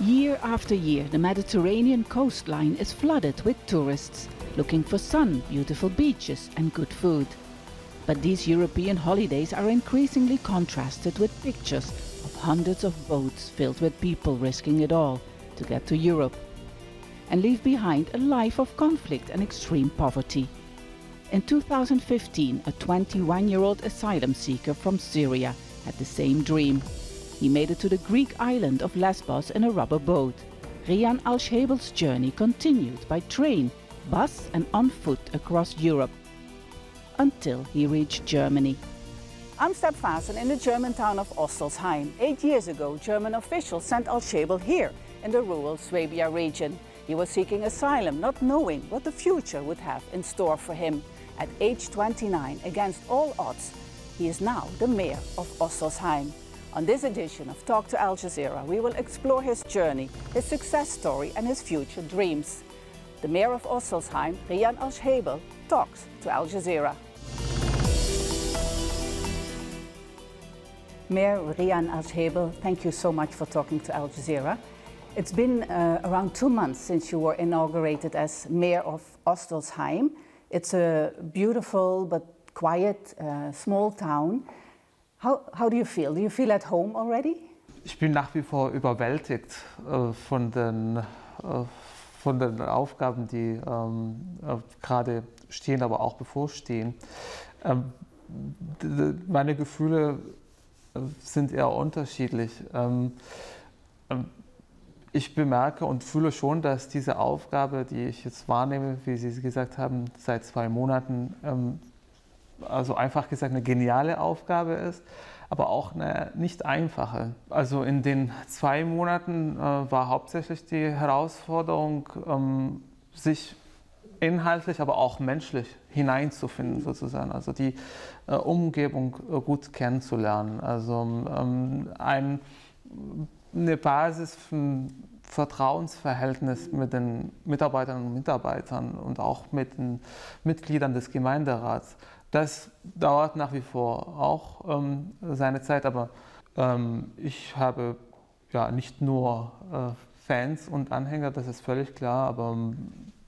Year after year, the Mediterranean coastline is flooded with tourists looking for sun, beautiful beaches and good food. But these European holidays are increasingly contrasted with pictures of hundreds of boats filled with people risking it all to get to Europe and leave behind a life of conflict and extreme poverty. In 2015, a 21-year-old asylum seeker from Syria had the same dream. He made it to the Greek island of Lesbos in a rubber boat. Ryyan Alshebl's journey continued by train, bus and on foot across Europe, until he reached Germany. I'm steadfast in the German town of Ostelsheim. 8 years ago, German officials sent Alshebl here in the rural Swabia region. He was seeking asylum, not knowing what the future would have in store for him. At age 29, against all odds, he is now the mayor of Ostelsheim. On this edition of Talk to Al Jazeera, we will explore his journey, his success story and his future dreams. The mayor of Ostelsheim, Ryyan Alshebl, talks to Al Jazeera. Mayor Ryyan Alshebl, thank you so much for talking to Al Jazeera. It's been around 2 months since you were inaugurated as mayor of Ostelsheim. It's a beautiful but quiet, small town. How do you feel? Do you feel at home already? Ich bin nach wie vor überwältigt von den Aufgaben, die gerade stehen, aber auch bevorstehen. Meine Gefühle sind eher unterschiedlich. Ich bemerke und fühle schon, dass diese Aufgabe, die ich jetzt wahrnehme, wie Sie gesagt haben, seit 2 Monaten, also einfach gesagt eine geniale Aufgabe ist, aber auch eine nicht einfache. Also in den 2 Monaten war hauptsächlich die Herausforderung, sich inhaltlich, aber auch menschlich hineinzufinden sozusagen, also die Umgebung gut kennenzulernen. Also eine Basis von Vertrauensverhältnis mit den Mitarbeiterinnen und Mitarbeitern und auch mit den Mitgliedern des Gemeinderats. Das dauert nach wie vor auch seine Zeit, aber ich habe ja nicht nur Fans und Anhänger, das ist völlig klar, aber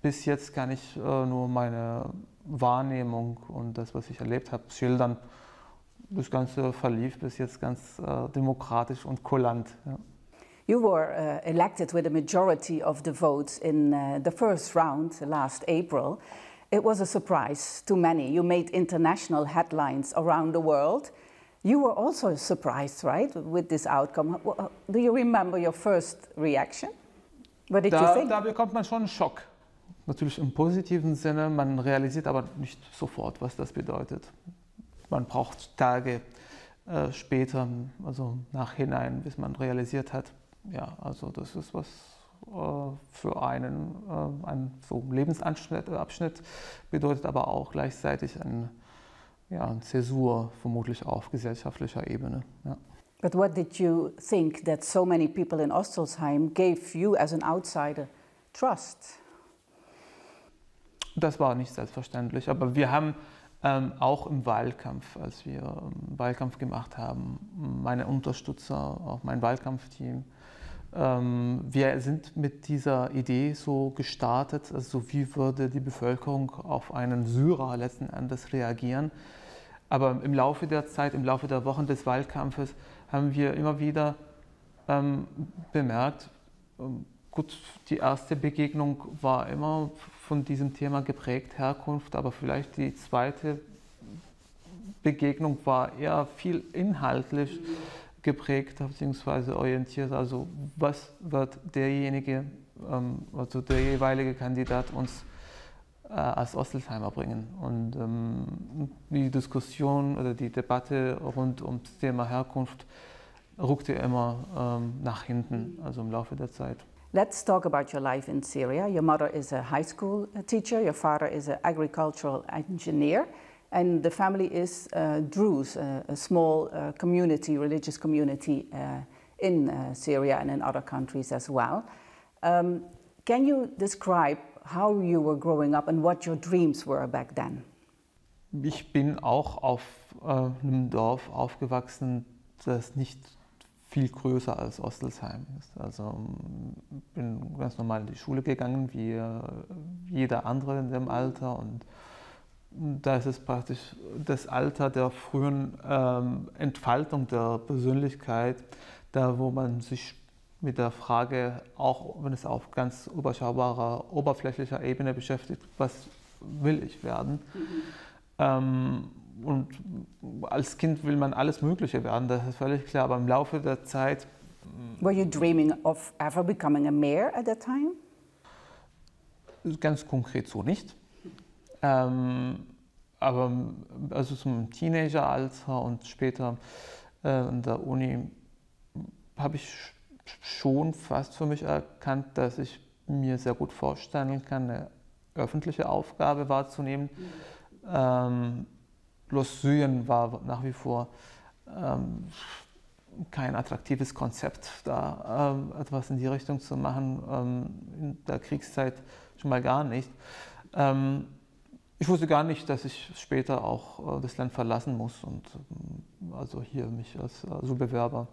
bis jetzt kann ich nur meine Wahrnehmung und das, was ich erlebt habe, schildern. Das Ganze verlief bis jetzt ganz demokratisch und kulant. Ja. You were elected with a majority of the votes in the first round last April. It was a surprise to many. You made international headlines around the world. You were also surprised, right, with this outcome. Do you remember your first reaction? What did you think? Da bekommt man schon einen Schock. Natürlich im positiven Sinne. Man realisiert aber nicht sofort, was das bedeutet. Man braucht Tage später, also nachhinein, bis man realisiert hat, ja, also das ist was für einen so Lebensabschnitt bedeutet, aber auch gleichzeitig eine Zäsur vermutlich auf gesellschaftlicher Ebene. Ja. But what did you think that so many people in Ostelsheim gave you as an outsider trust? Das war nicht selbstverständlich, aber wir haben auch im Wahlkampf, als wir Wahlkampf gemacht haben, meine Unterstützer, auch mein Wahlkampfteam. Wir sind mit dieser Idee so gestartet, also wie würde die Bevölkerung auf einen Syrer letzten Endes reagieren. Aber im Laufe der Zeit, im Laufe der Wochen des Wahlkampfes haben wir immer wieder bemerkt, gut, die erste Begegnung war immer von diesem Thema geprägt, Herkunft, aber vielleicht die zweite Begegnung war eher viel inhaltlich geprägt bzw. orientiert. Also was wird derjenige, also der jeweilige Kandidat uns als Ostelsheimer bringen? Und die Diskussion oder die Debatte rund um das Thema Herkunft rückte immer nach hinten, also im Laufe der Zeit. Let's talk about your life in Syria. Your mother is a high school teacher, your father is an agricultural engineer, and the family is Druze, a small community, religious community in Syria and in other countries as well. Can you describe how you were growing up and what your dreams were back then? Ich bin auch auf einem Dorf aufgewachsen, das nicht viel größer als Ostelsheim ist. Also bin ganz normal in die Schule gegangen, wie jeder andere in dem Alter. Und da ist es praktisch das Alter der frühen Entfaltung der Persönlichkeit, da wo man sich mit der Frage, auch wenn es auf ganz überschaubarer, oberflächlicher Ebene beschäftigt, was will ich werden? Mhm. Und als Kind will man alles Mögliche werden, das ist völlig klar, aber im Laufe der Zeit... Were you dreaming of ever becoming a mayor at that time? Ganz konkret so nicht. Aber also zum Teenageralter und später in der Uni habe ich schon fast für mich erkannt, dass ich mir sehr gut vorstellen kann, eine öffentliche Aufgabe wahrzunehmen. Mhm. Bloß Syrien war nach wie vor kein attraktives Konzept, da etwas in die Richtung zu machen, in der Kriegszeit schon mal gar nicht. Ich wusste gar nicht, dass ich später auch das Land verlassen muss und also hier mich als Asylbewerber.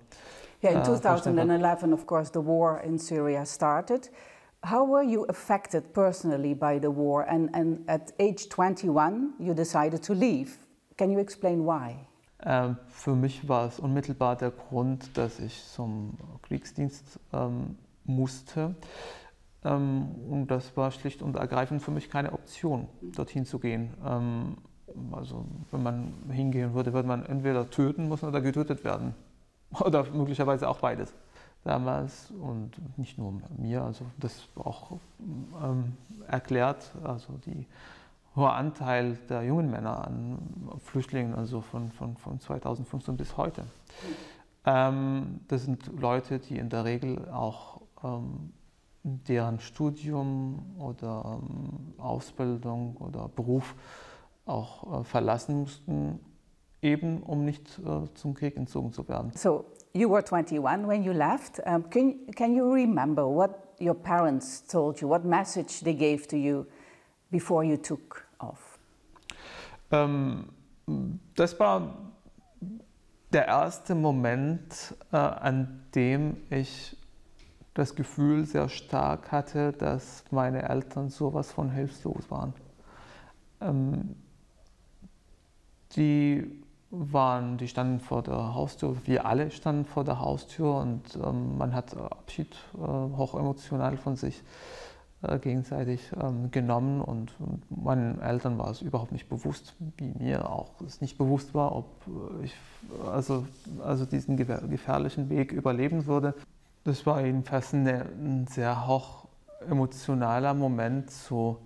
Yeah, in 2011, of course, the war in Syria started. How were you affected personally by the war? And at age 21, you decided to leave. Can you explain why? Für mich war es unmittelbar der Grund, dass ich zum Kriegsdienst musste. Und das war schlicht und ergreifend für mich keine Option, dorthin zu gehen. Also wenn man hingehen würde, würde man entweder töten müssen oder getötet werden. Oder möglicherweise auch beides. Damals und nicht nur mir, also das auch erklärt, also die hohe Anteil der jungen Männer an Flüchtlingen, also von 2015 bis heute. Das sind Leute, die in der Regel auch deren Studium oder Ausbildung oder Beruf auch verlassen mussten, eben um nicht zum Krieg entzogen zu werden. So. You were 21 when you left. Can you remember what your parents told you, what message they gave to you before you took off? Das war der erste Moment, an dem ich das Gefühl sehr stark hatte, dass meine Eltern sowas von hilflos waren. Die standen vor der Haustür, wir alle standen vor der Haustür und man hat Abschied hoch emotional von sich gegenseitig genommen und meinen Eltern war es überhaupt nicht bewusst, wie mir auch es nicht bewusst war, ob ich also diesen gefährlichen Weg überleben würde. Das war jedenfalls ein sehr hoch emotionaler Moment, so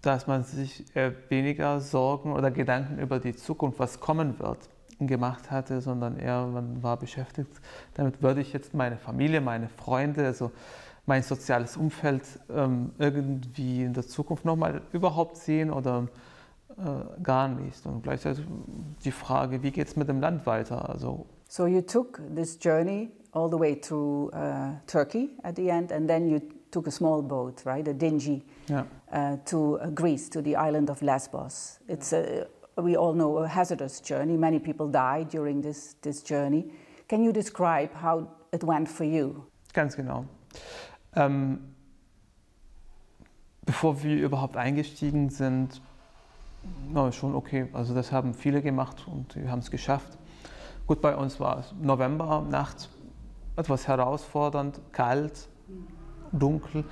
dass man sich weniger Sorgen oder Gedanken über die Zukunft, was kommen wird, gemacht hatte, sondern eher man war beschäftigt damit, würde ich jetzt meine Familie, meine Freunde, also mein soziales Umfeld irgendwie in der Zukunft nochmal überhaupt sehen oder gar nicht. Und gleichzeitig die Frage, wie geht es mit dem Land weiter? Also so you took this journey all the way through Turkey at the end and then you took a small boat, right, a dinghy, yeah. To Greece, to the island of Lesbos. It's we all know a hazardous journey. Many people died during this journey. Can you describe how it went for you? Ganz genau. Bevor wir überhaupt eingestiegen sind, na, schon okay. Also das haben viele gemacht und wir haben es geschafft. Gut, bei uns war es Novembernacht, etwas herausfordernd, kalt. Dunkel.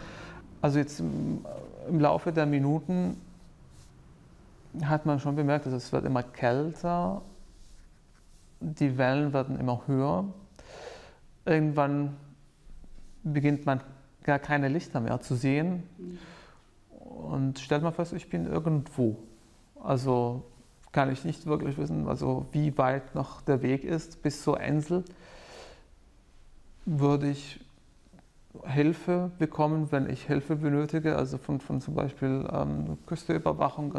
Also jetzt im Laufe der Minuten hat man schon bemerkt, dass es wird immer kälter, die Wellen werden immer höher. Irgendwann beginnt man gar keine Lichter mehr zu sehen und stellt man fest, ich bin irgendwo. Also kann ich nicht wirklich wissen, also wie weit noch der Weg ist bis zur Insel. Würde ich Hilfe bekommen, wenn ich Hilfe benötige, also von zum Beispiel Küsteüberwachung.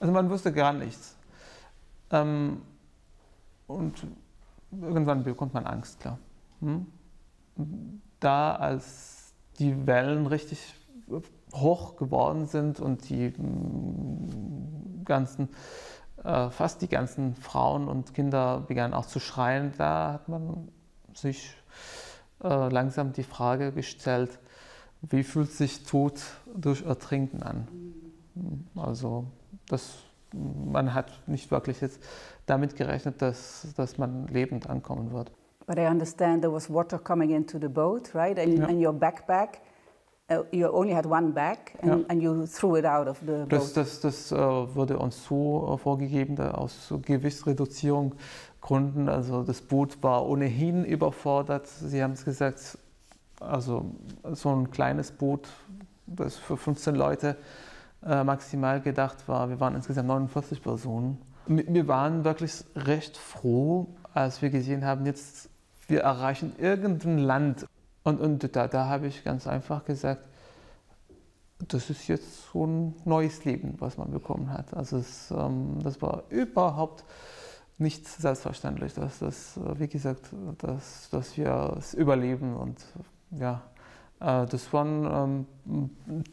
Also man wusste gar nichts. Und irgendwann bekommt man Angst, klar. Da, als die Wellen richtig hoch geworden sind und die fast die ganzen Frauen und Kinder begannen auch zu schreien. Da hat man sich langsam die Frage gestellt, wie fühlt sich Tod durch Ertrinken an? Also man hat nicht wirklich jetzt damit gerechnet, dass man lebend ankommen wird. But I understand there was water coming into the boat, right? And, yeah. And your backpack, you only had one bag, and, yeah. And you threw it out of the boat. Das wurde uns so vorgegeben, aus Gewichtsreduzierung Gründen. Also das Boot war ohnehin überfordert. Sie haben es gesagt, also so ein kleines Boot, das für 15 Leute maximal gedacht war. Wir waren insgesamt 49 Personen. Wir waren wirklich recht froh, als wir gesehen haben, jetzt wir erreichen irgendein Land. Und da habe ich ganz einfach gesagt, das ist jetzt so ein neues Leben, was man bekommen hat. Also das war überhaupt nicht selbstverständlich, wie gesagt, dass wir es überleben. Und ja, das waren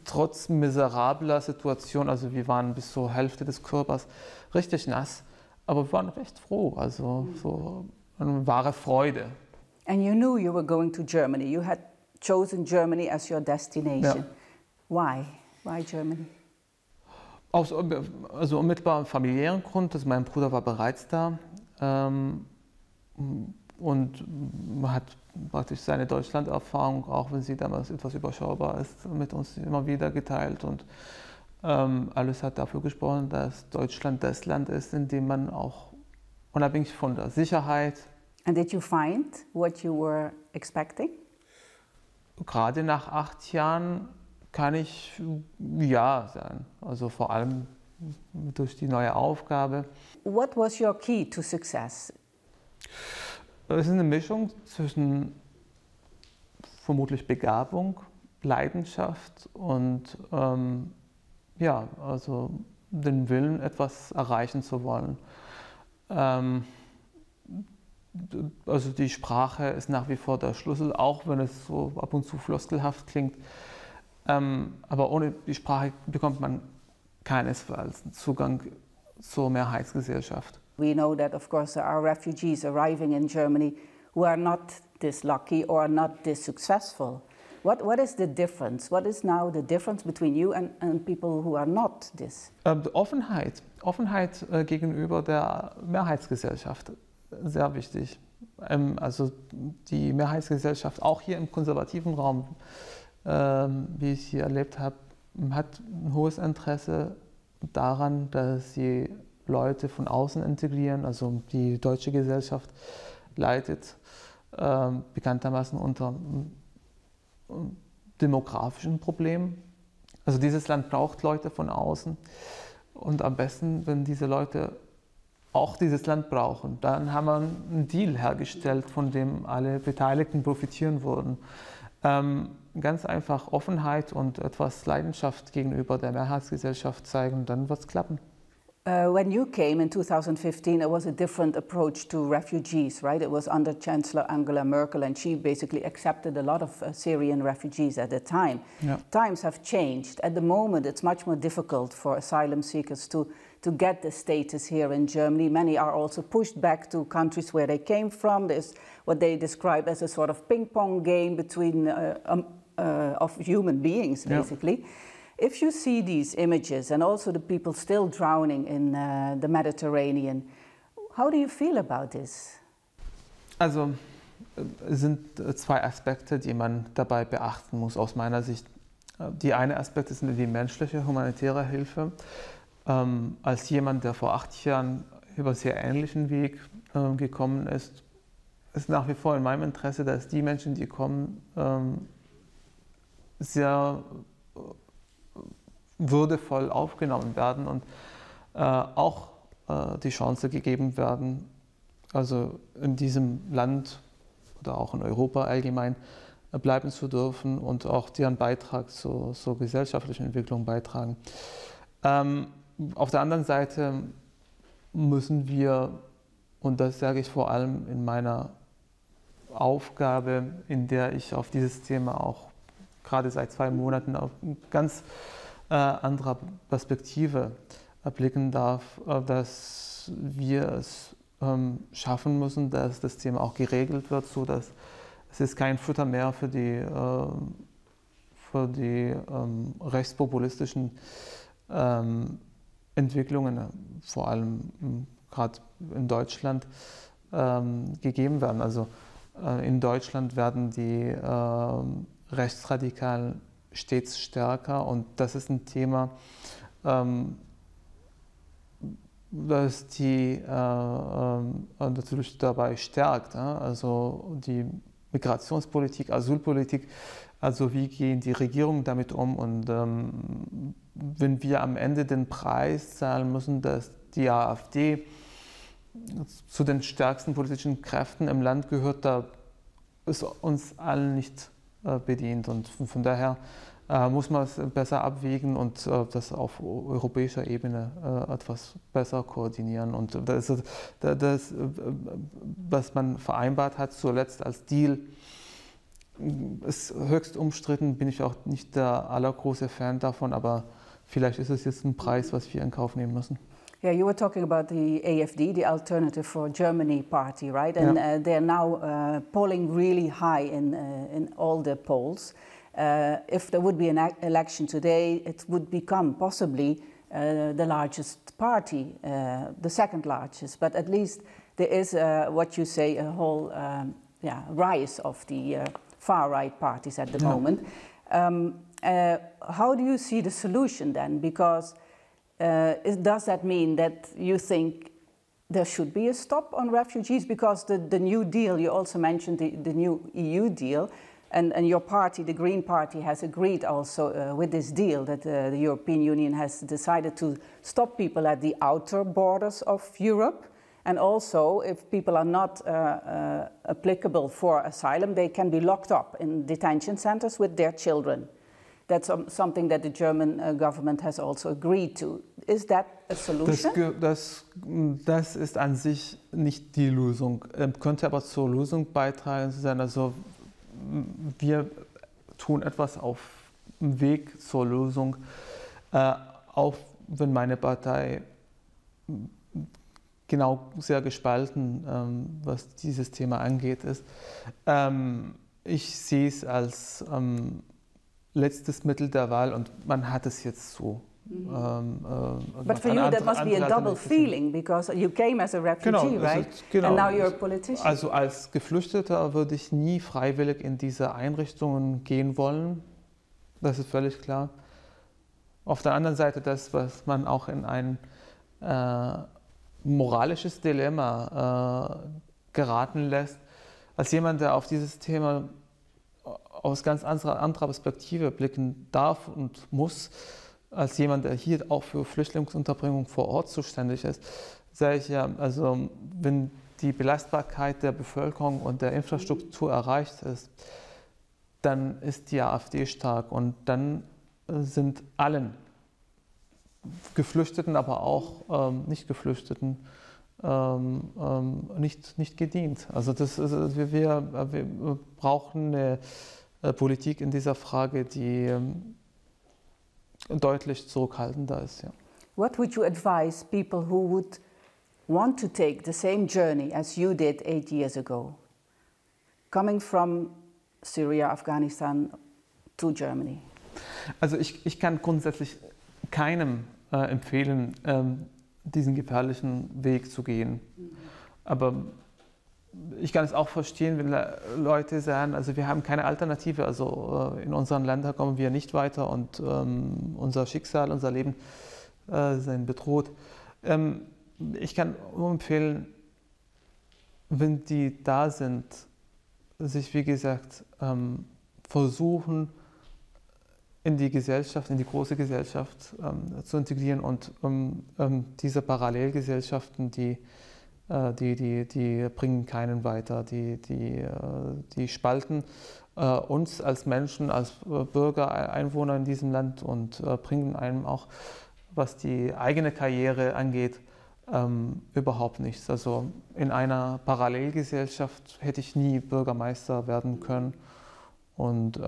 trotz miserabler Situation, also wir waren bis zur Hälfte des Körpers richtig nass, aber wir waren recht froh, also so eine wahre Freude. And you knew you were going to Germany. You had chosen Germany as your destination. Ja. Why? Why Germany? Aus also unmittelbar familiären Grund, dass mein Bruder war bereits da und hat praktisch seine Deutschland-Erfahrung, auch wenn sie damals etwas überschaubar ist, mit uns immer wieder geteilt. Und alles hat dafür gesprochen, dass Deutschland das Land ist, in dem man auch unabhängig von der Sicherheit. And did you find what you were expecting? Gerade nach 8 Jahren kann ich ja sagen. Also vor allem durch die neue Aufgabe. What was your key to success? Es ist eine Mischung zwischen vermutlich Begabung, Leidenschaft und ja, also den Willen, etwas erreichen zu wollen. Also die Sprache ist nach wie vor der Schlüssel, auch wenn es so ab und zu floskelhaft klingt. Aber ohne die Sprache bekommt man keinesfalls Zugang zur Mehrheitsgesellschaft. We know that of course there are refugees arriving in Germany who are not this lucky or not this successful. What is the difference? What is now the difference between you and people who are not this? Offenheit gegenüber der Mehrheitsgesellschaft. Sehr wichtig. Also die Mehrheitsgesellschaft, auch hier im konservativen Raum, wie ich hier erlebt habe, hat ein hohes Interesse daran, dass sie Leute von außen integrieren. Also die deutsche Gesellschaft leidet bekanntermaßen unter demografischen Problemen. Also dieses Land braucht Leute von außen und am besten, wenn diese Leute auch dieses Land brauchen. Dann haben wir einen Deal hergestellt, von dem alle Beteiligten profitieren würden. Ganz einfach Offenheit und etwas Leidenschaft gegenüber der Mehrheitsgesellschaft zeigen, dann wird es klappen. When you came in 2015, there was a different approach to refugees, right? It was under Chancellor Angela Merkel, and she basically accepted a lot of Syrian refugees at the time. Yeah. Times have changed. At the moment, it's much more difficult for asylum seekers to get the status here in Germany. Many are also pushed back to countries where they came from. There's what they describe as a sort of ping-pong game between of human beings, basically. Yeah. If you see these images and also the people still drowning in the Mediterranean, how do you feel about this? Also es sind zwei Aspekte, die man dabei beachten muss aus meiner Sicht. Die eine Aspekte sind die menschliche, humanitäre Hilfe. Als jemand, der vor 8 Jahren über sehr ähnlichen Weg gekommen ist, ist nach wie vor in meinem Interesse, dass die Menschen, die kommen, sehr würdevoll aufgenommen werden und auch die Chance gegeben werden, also in diesem Land oder auch in Europa allgemein bleiben zu dürfen und auch deren Beitrag zur gesellschaftlichen Entwicklung beitragen. Auf der anderen Seite müssen wir, und das sage ich vor allem in meiner Aufgabe, in der ich auf dieses Thema auch gerade seit 2 Monaten auf ganz anderer Perspektive erblicken darf, dass wir es schaffen müssen, dass das Thema auch geregelt wird, sodass es kein Futter mehr für die rechtspopulistischen Entwicklungen, vor allem gerade in Deutschland, gegeben werden. Also in Deutschland werden die Rechtsradikalen stets stärker, und das ist ein Thema, das die natürlich dabei stärkt. Also die Migrationspolitik, Asylpolitik, also wie gehen die Regierungen damit um, und wenn wir am Ende den Preis zahlen müssen, dass die AfD zu den stärksten politischen Kräften im Land gehört, da ist uns allen nicht bedient, und von daher muss man es besser abwägen und das auf europäischer Ebene etwas besser koordinieren. Und das, was man vereinbart hat zuletzt als Deal, ist höchst umstritten, bin ich auch nicht der allergrößte Fan davon, aber vielleicht ist es jetzt ein Preis, was wir in Kauf nehmen müssen. Yeah, you were talking about the AfD, the Alternative for Germany party, right? And yeah. They're now polling really high in all the polls. If there would be an election today, it would become possibly the largest party, the second largest. But at least there is, what you say, a whole rise of the far-right parties at the yeah. moment. How do you see the solution then? Because does that mean that you think there should be a stop on refugees? Because the New Deal, you also mentioned the new EU deal, and your party, the Green Party, has agreed also with this deal that the European Union has decided to stop people at the outer borders of Europe. And also, if people are not applicable for asylum, they can be locked up in detention centers with their children. That's something that the German government has also agreed to. Is that a solution? Das ist an sich nicht die Lösung, könnte aber zur Lösung beitragen zu sein. Also wir tun etwas auf dem Weg zur Lösung, auch wenn meine Partei genau sehr gespalten, was dieses Thema angeht, ist. Ich sehe es als letztes Mittel der Wahl, und man hat es jetzt so. But for you that must be a double feeling, because you came as a refugee, genau, right? Genau. And now you're a politician. Also als Geflüchteter würde ich nie freiwillig in diese Einrichtungen gehen wollen. Das ist völlig klar. Auf der anderen Seite das, was man auch in ein moralisches Dilemma geraten lässt, als jemand, der auf dieses Thema aus ganz anderer Perspektive blicken darf und muss, als jemand, der hier auch für Flüchtlingsunterbringung vor Ort zuständig ist, sage ich ja, also wenn die Belastbarkeit der Bevölkerung und der Infrastruktur erreicht ist, dann ist die AfD stark, und dann sind allen Geflüchteten, aber auch Nicht-Geflüchteten, nicht gedient. Also das ist, wir brauchen eine Politik in dieser Frage, die deutlich zurückhaltender ist. Ja. What would you advise people who would want to take the same journey as you did 8 years ago, coming from Syria, Afghanistan to Germany? Also ich kann grundsätzlich keinem empfehlen, diesen gefährlichen Weg zu gehen. Aber ich kann es auch verstehen, wenn Leute sagen, also wir haben keine Alternative, also in unseren Ländern kommen wir nicht weiter, und unser Schicksal, unser Leben sind bedroht. Ich kann nur empfehlen, wenn die da sind, sich wie gesagt versuchen, in die Gesellschaft, in die große Gesellschaft zu integrieren, und diese Parallelgesellschaften, die bringen keinen weiter, die spalten uns als Menschen, als Bürger, Einwohner in diesem Land, und bringen einem auch, was die eigene Karriere angeht, überhaupt nichts. Also in einer Parallelgesellschaft hätte ich nie Bürgermeister werden können, und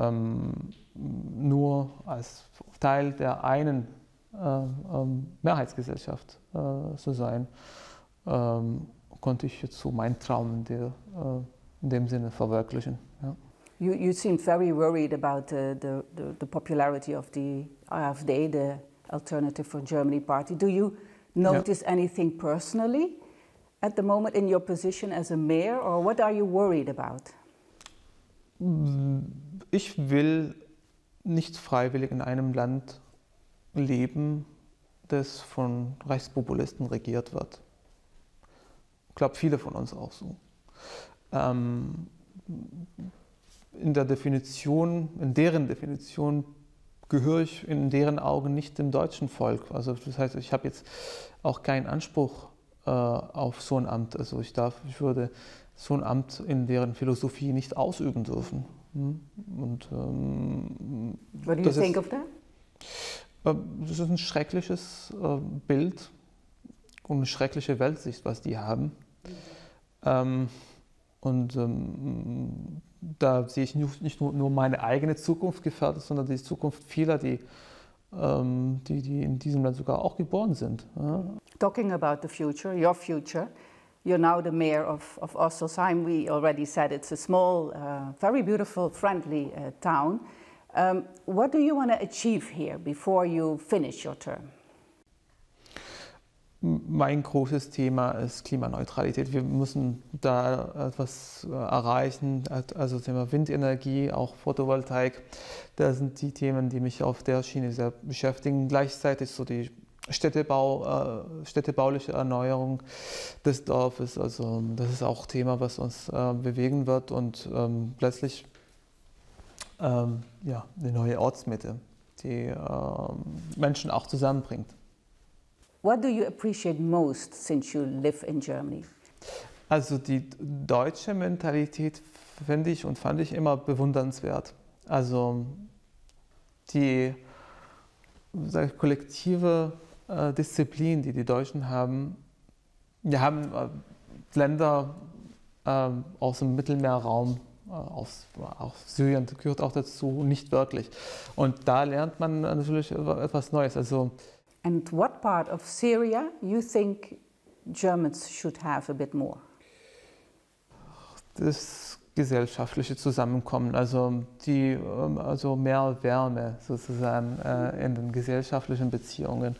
nur als Teil der einen Mehrheitsgesellschaft zu sein, konnte ich jetzt so meinen Traum in dem Sinne verwirklichen. Ja. You seem very worried about the popularity of the AfD, the Alternative for Germany party. Do you notice anything personally at the moment in your position as a mayor, or what are you worried about? Ich will nicht freiwillig in einem Land leben, das von Rechtspopulisten regiert wird. Ich glaube, viele von uns auch so. In der Definition, in deren Definition gehöre ich in deren Augen nicht dem deutschen Volk. Also das heißt, ich habe jetzt auch keinen Anspruch auf so ein Amt. Also ich würde so ein Amt in deren Philosophie nicht ausüben dürfen. Und what do you think of that? Das ist ein schreckliches Bild und eine schreckliche Weltsicht, was die haben. Da sehe ich nicht nur meine eigene Zukunft gefährdet, sondern die Zukunft vieler, die in diesem Land sogar auch geboren sind. Ja. Talking about the future, you're now the mayor of Ostelsheim. We already said it's a small, very beautiful, friendly town. What do you want to achieve here before you finish your term? Mein großes Thema ist Klimaneutralität. Wir müssen da etwas erreichen, also Thema Windenergie, auch Photovoltaik. Das sind die Themen, die mich auf der Schiene sehr beschäftigen. Gleichzeitig so die städtebauliche Erneuerung des Dorfes. Also das ist auch Thema, was uns bewegen wird und letztlich ja, eine neue Ortsmitte, die Menschen auch zusammenbringt. What do you appreciate most since you live in Germany? Also die deutsche Mentalität finde ich und fand ich immer bewundernswert. Also die kollektive Disziplin, die die Deutschen haben. Wir haben Länder aus dem Mittelmeerraum, auch Syrien gehört auch dazu, nicht wirklich. Und da lernt man natürlich etwas Neues. Also and what part of Syria you think Germans should have a bit more? Das gesellschaftliche Zusammenkommen, also mehr Wärme sozusagen in den gesellschaftlichen Beziehungen.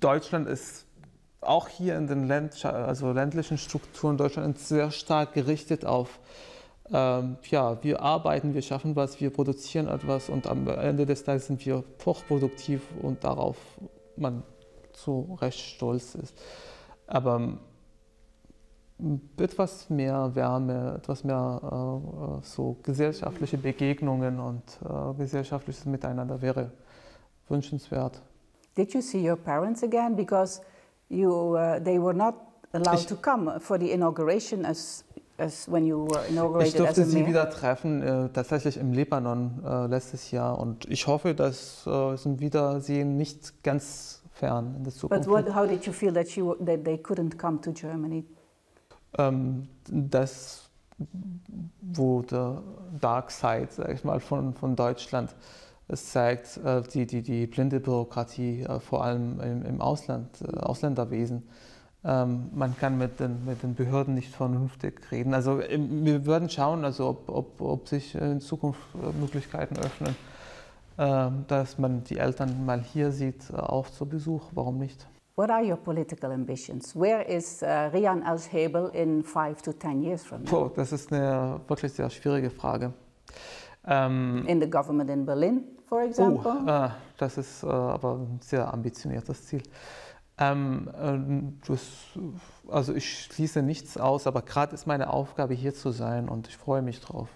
Deutschland ist auch hier in den ländlichen Strukturen Deutschlands sehr stark gerichtet auf ja, wir arbeiten, wir schaffen was, wir produzieren etwas und am Ende des Tages sind wir hochproduktiv und darauf man zu Recht stolz ist. Aber etwas mehr Wärme, etwas mehr so gesellschaftliche Begegnungen und gesellschaftliches Miteinander wäre wünschenswert. Did you see your parents again? Because you, they were not allowed to come for the inauguration as when you were inaugurated. Ich durfte sie wieder treffen, tatsächlich im Libanon letztes Jahr. Und ich hoffe, dass ein Wiedersehen nicht ganz fern in der Zukunft. But how did you feel that they couldn't come to Germany? Das wurde Dark Side, sag ich mal, von Deutschland. Es zeigt die blinde Bürokratie, vor allem im Ausland, Ausländerwesen. Man kann mit den Behörden nicht vernünftig reden. Also wir werden schauen, also ob sich in Zukunft Möglichkeiten öffnen, dass man die Eltern mal hier sieht, auch zu Besuch. Warum nicht? What are your political ambitions? Where is Ryyan Alshebl in 5 to 10 years from now? Oh, das ist eine wirklich sehr schwierige Frage. In the government in Berlin, for example? Das ist aber ein sehr ambitioniertes Ziel. Also ich schließe nichts aus, aber gerade ist meine Aufgabe hier zu sein und ich freue mich drauf.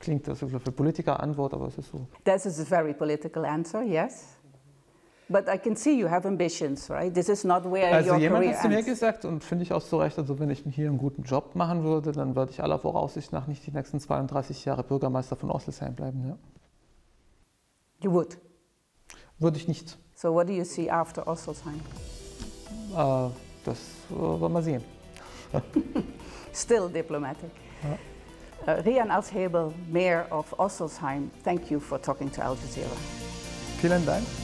Klingt das für Politikerantwort, aber es ist so. This is a very political answer, yes. But I can see you have ambitions, right? This is not where your career ends. Also jemand hat zu mir gesagt und finde ich auch zu Recht, also wenn ich hier einen guten Job machen würde, dann würde ich aller Voraussicht nach nicht die nächsten 32 Jahre Bürgermeister von Ostelsheim bleiben, ja. You would? Würde ich nicht. So what do you see after Ostelsheim? Das wollen wir sehen. Still diplomatic. Ryyan Alshebl, Mayor of Ostelsheim, thank you for talking to Al Jazeera. Vielen Dank.